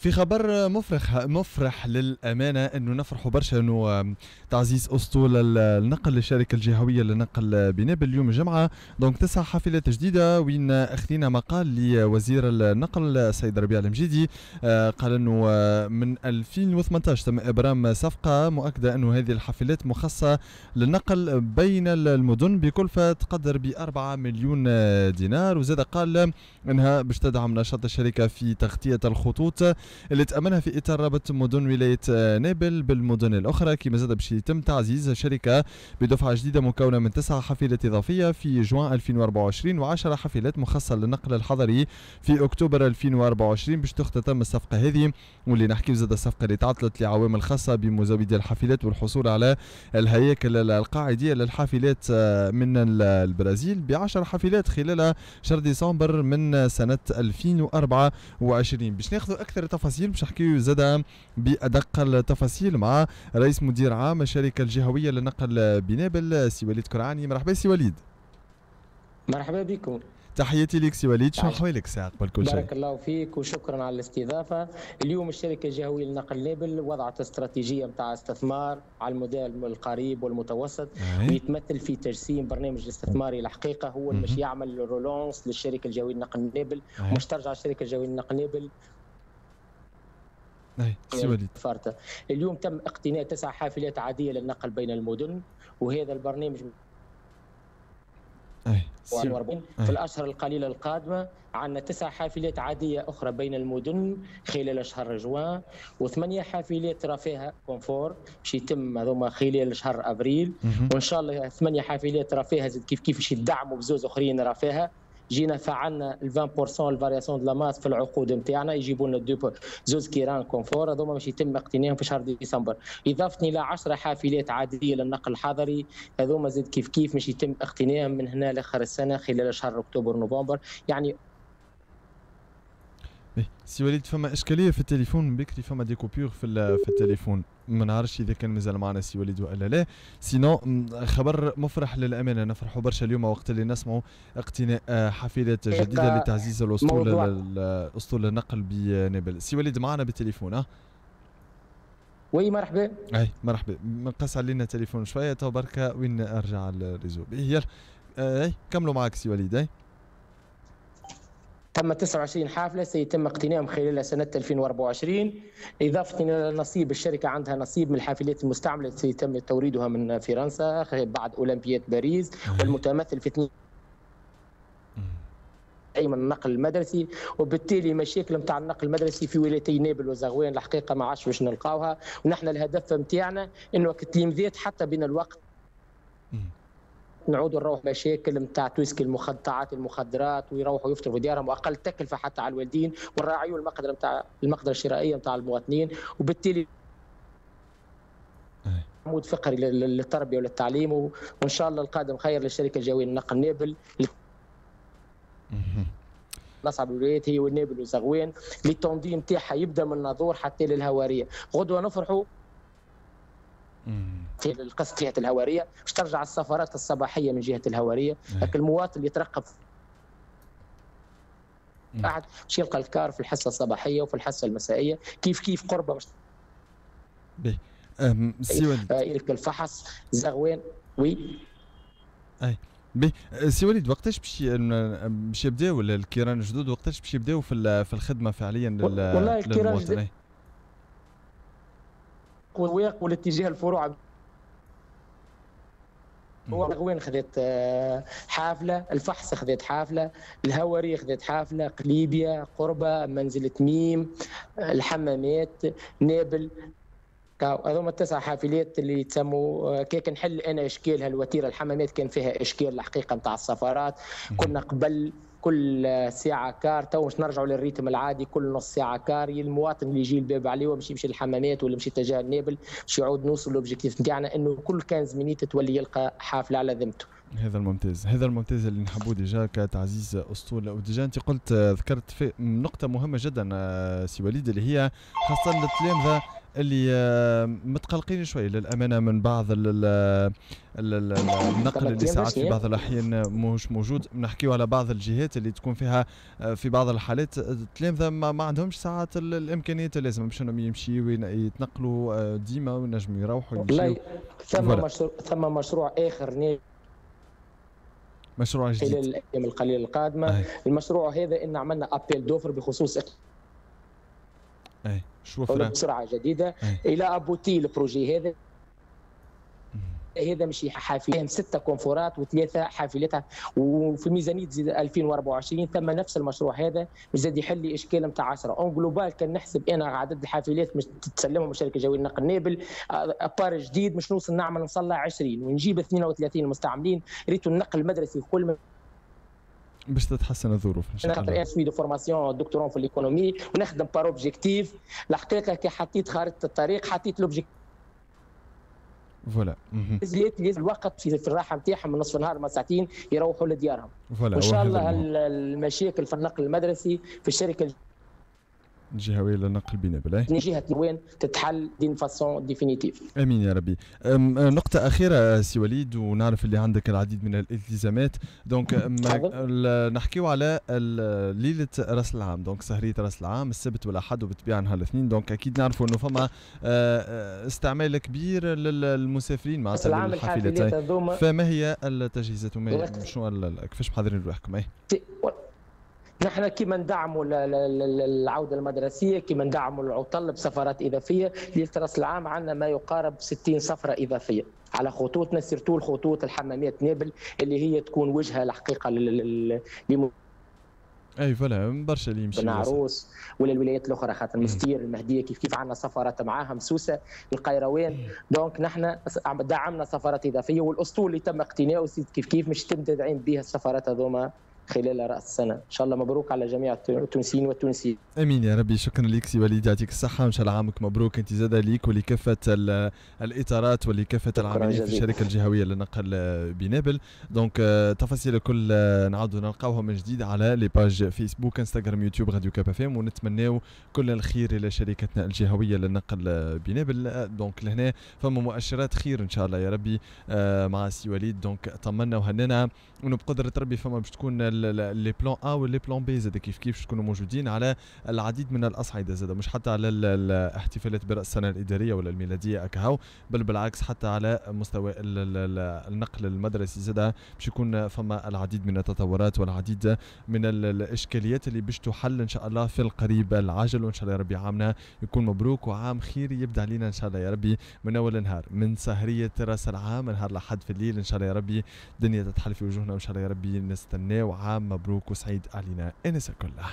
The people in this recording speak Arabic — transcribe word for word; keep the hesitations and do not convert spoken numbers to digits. في خبر مفرح مفرح للامانه، انه نفرحوا برشا انه تعزيز اسطول النقل للشركه الجهويه للنقل بنابل اليوم الجمعه، دونك تسع حافلات جديده وين اخذنا مقال لوزير النقل السيد ربيع المجيدي، قال انه من ألفين وثمانطاش تم ابرام صفقه مؤكده انه هذه الحافلات مخصصه للنقل بين المدن بكلفه تقدر ب أربعة مليون دينار، وزاد قال انها باش تدعم نشاط الشركه في تغطيه الخطوط اللي تأمنها في إطار ربط مدن ولاية نابل بالمدن الأخرى. كما زاد باش يتم تعزيز الشركة بدفعة جديدة مكونة من تسع حافلات إضافية في جوان ألفين وأربعة وعشرين و10 حافلات مخصصة للنقل الحضري في أكتوبر ألفين وأربعة وعشرين باش تختتم الصفقة هذه، واللي نحكي زاد الصفقة اللي تعطلت لعوامل خاصة بمزودي الحافلات والحصول على الهياكل القاعدية للحافلات من البرازيل بعشر حافلات خلال شهر ديسمبر من سنة ألفين وأربعة وعشرين. باش ناخذوا أكثر تفاصيل، باش نحكيو زاد بأدق التفاصيل مع رئيس مدير عام الشركة الجهوية للنقل بنابل سي وليد كرعاني. مرحبا سي وليد. مرحبا بكم، تحياتي لك سي وليد، شنو أحوالك ساعة قبل كل شيء؟ بارك الله فيك وشكرا على الاستضافة. اليوم الشركة الجهوية للنقل نابل وضعت استراتيجية نتاع استثمار على المدى القريب والمتوسط، ويتمثل في تجسيم برنامج استثماري الحقيقة هو اللي باش يعمل رولونس للشركة الجهوية للنقل نابل، باش ترجع الشركة الجهوية للنقل نابل فارتة. اليوم تم اقتناء تسع حافلات عادية للنقل بين المدن، وهذا البرنامج أربعين في الأشهر القليلة القادمة عندنا تسع حافلات عادية أخرى بين المدن خلال شهر جوان، وثمانية حافلات رفاهة كونفور باش يتم هذوما خلال شهر أبريل، وإن شاء الله ثمانية حافلات رفاهة زد كيف كيف باش يدعموا بزوز أخرين رفاهة. جينا فعلنا ال عشرين بالمية الفارياسيون دو لاماس في العقود نتاعنا، يجيبوا لنا دو زوز كيران كونفور، هذوما باش يتم اقتنائهم في شهر ديسمبر، اضافه الى عشر حافلات عاديه للنقل الحضري، هذوما زاد كيف كيف باش يتم اقتنائهم من هنا لاخر السنه خلال شهر اكتوبر نوفمبر. يعني سي وليد فما اشكاليه في التليفون، بكري فما دي كوبيور في في التليفون، ما نعرفش اذا كان مازال معنا سي وليد ولا لا. سينو خبر مفرح للامانه، نفرحوا برشا اليوم وقت اللي نسمعوا اقتناء حافلات جديده لتعزيز الاسطول اسطول النقل بنابل. سي وليد معنا بالتليفون اه وي مرحبا. اي مرحبا، منقص علينا التليفون شويه تو بركه وين ارجع الريزو. يلا اي كملوا معاك سي وليد. اي تم تسعة وعشرين حافلة سيتم اقتنائهم خلال سنة ألفين وأربعة وعشرين، إضافة إلى نصيب الشركة عندها نصيب من الحافلات المستعملة التي سيتم توريدها من فرنسا بعد أولمبياد باريس، والمتمثل في اثنين من النقل المدرسي، وبالتالي مشاكل نتاع النقل المدرسي في ولايتي نابل والزغوان الحقيقة ما عادش باش نلقاوها، ونحن الهدف نتاعنا أنه كتلميذات حتى بين الوقت نعودوا نروح مشاكل نتاع تويسك المقطعات المخدرات ويروحوا يفطروا في ديارهم، واقل تكلفه حتى على الوالدين والراعيين والمقدره نتاع المقدره الشرائيه نتاع المواطنين، وبالتالي عمود فقري للتربيه وللتعليم، وان شاء الله القادم خير للشركه الجويه للنقل نابل نصعب الولايات هي ونابل والزغوان، اللي التنظيم تاعها يبدا من الناظور حتى للهواريه. غدوه نفرحوا في القصة جهة الهوارية باش ترجع السفرات الصباحية من جهة الهوارية، لكن المواطن يترقب قاعد باش يلقى الكار في الحصة الصباحية وفي الحصة المسائية كيف كيف قربة باش سي وليد يلقى الفحص زغوان. وي اي بي سي وليد وقتاش باش باش يبداو الكيران الجدد، وقتاش باش يبداو في في الخدمة فعليا للمواطن والسواق والاتجاه الفروع؟ وين خذت حافله، الفحص خذت حافله، الهواريه خذت حافله، قليبيه، قربه، منزل تميم، الحمامات، نابل، هذوما التسع حافلات اللي تسموا. كي نحل انا اشكال هالوتيره الحمامات كان فيها اشكال الحقيقه نتاع السفرات، كنا قبل كل ساعة كار، تو مش نرجعوا للريتم العادي كل نص ساعة كار، المواطن اللي يجي الباب عليه ومشي يمشي للحمامات ولا يمشي تجاه نابل باش يعود نوصل لوبجيكتيف نتاعنا انه كل خمس مينيت تولي يلقى حافلة على ذمته. هذا الممتاز، هذا الممتاز اللي نحبوه ديجا كتعزيز اسطول. وديجا انت قلت ذكرت في نقطة مهمة جدا سي وليد، اللي هي خاصة للتلامذة اللي متقلقين شوي للامانه من بعض النقل اللي ساعات في بعض الاحيان مش موجود. نحكيو على بعض الجهات اللي تكون فيها في بعض الحالات التلامذه ما عندهمش ساعات الامكانيات اللازمه باش انهم يمشيو يتنقلوا ديما وينجموا يروحوا يمشيو. ثم مشروع ثم مشروع اخر مشروع جديد خلال الايام القليله القادمه. أي. المشروع هذا ان عملنا ابيل دوفر بخصوص اي بسرعه جديده. أي. الى ابوتي البروجي هذا هذا مشي حافلين سته كونفورات وثلاثه حافلتها، وفي ميزانيه ألفين وأربعة وعشرين ثم نفس المشروع هذا مش زاد يحل لي اشكال نتاع عشرة اون جلوبال. كان نحسب انا عدد الحافلات مش تسلمهم الشركه الجويه للنقل نابل بار جديد مش نوصل نعمل نصلى عشرين ونجيب اثنين وثلاثين مستعملين. ريتو النقل المدرسي كل باش تتحسن الظروف ان شاء الله. انا خاطر دو فورماسيون دكتورون في الايكونومي ونخدم بار اوبجيكتيف. الحقيقه كي حطيت خارطه الطريق حطيت لوبجيكتيف فوالا. نزلت لي الوقت في الراحه نتاعهم من نصف النهار ما ساعتين يروحوا لديارهم. وان شاء الله المشاكل في النقل المدرسي في الشركه الجهويه للنقل بنابل جهه وين تتحل دين فاسون ديفينيتيف. امين يا ربي. نقطه اخيره سي وليد، ونعرف اللي عندك العديد من الالتزامات دونك نحكيو على ليله راس العام دونك سهريه راس العام السبت والاحد وبالطبيعه نهار الاثنين دونك اكيد نعرفوا انه فما استعمال كبير للمسافرين مع الحافلتين، فما هي التجهيزات وما شنو كيفاش محضرين روحكم؟ اي نحن كيما ندعموا العوده المدرسيه كيما ندعموا العطل بسفرات اضافيه. ليله راس العام عندنا ما يقارب ستين سفره اضافيه على خطوطنا سيرتو الخطوط الحمامات نابل اللي هي تكون وجهه الحقيقه لل اي فلا برشا اللي يمشي بنعروس ولا الولايات الاخرى خاطر مستير المهديه كيف كيف عندنا سفرات معاهم سوسه القيروان دونك نحن دعمنا سفرات اضافيه والاسطول اللي تم اقتناؤه كيف كيف مش تمتدعين بها السفرات هذوما خلال راس السنه. ان شاء الله مبروك على جميع التونسيين والتونسيات. امين يا ربي. شكرا لك سي وليد يعطيك الصحه وان شاء الله عامك مبروك انت زاد ليك ولكافه الاطارات ولكافه العاملين في الشركه الجهويه للنقل بنابل. دونك تفاصيل الكل نعاودوا نلقاوها من جديد على لي باج فيسبوك انستغرام يوتيوب راديو كاب اف ام، ونتمناو كل الخير الى شركتنا الجهويه للنقل بنابل. دونك لهنا فما مؤشرات خير ان شاء الله يا ربي مع سي وليد دونك طمنا وهننا انه بقدره ربي فما باش تكون لي بلان أ واللي بلان بي زاد كيف كيف تكونوا موجودين على العديد من الاصعده زاد مش حتى على الاحتفالات براس السنه الاداريه ولا الميلاديه اكهو، بل بالعكس حتى على مستوى النقل المدرسي زاد باش يكون فما العديد من التطورات والعديد من الاشكاليات اللي باش تحل ان شاء الله في القريب العاجل. وان شاء الله يا ربي عامنا يكون مبروك وعام خير يبدا علينا ان شاء الله يا ربي من اول نهار من سهريه راس العام نهار لحد في الليل ان شاء الله يا ربي الدنيا تتحل في وجوهنا وان شاء الله يا ربي نستناو عام مبروك وسعيد علينا انسى كلها.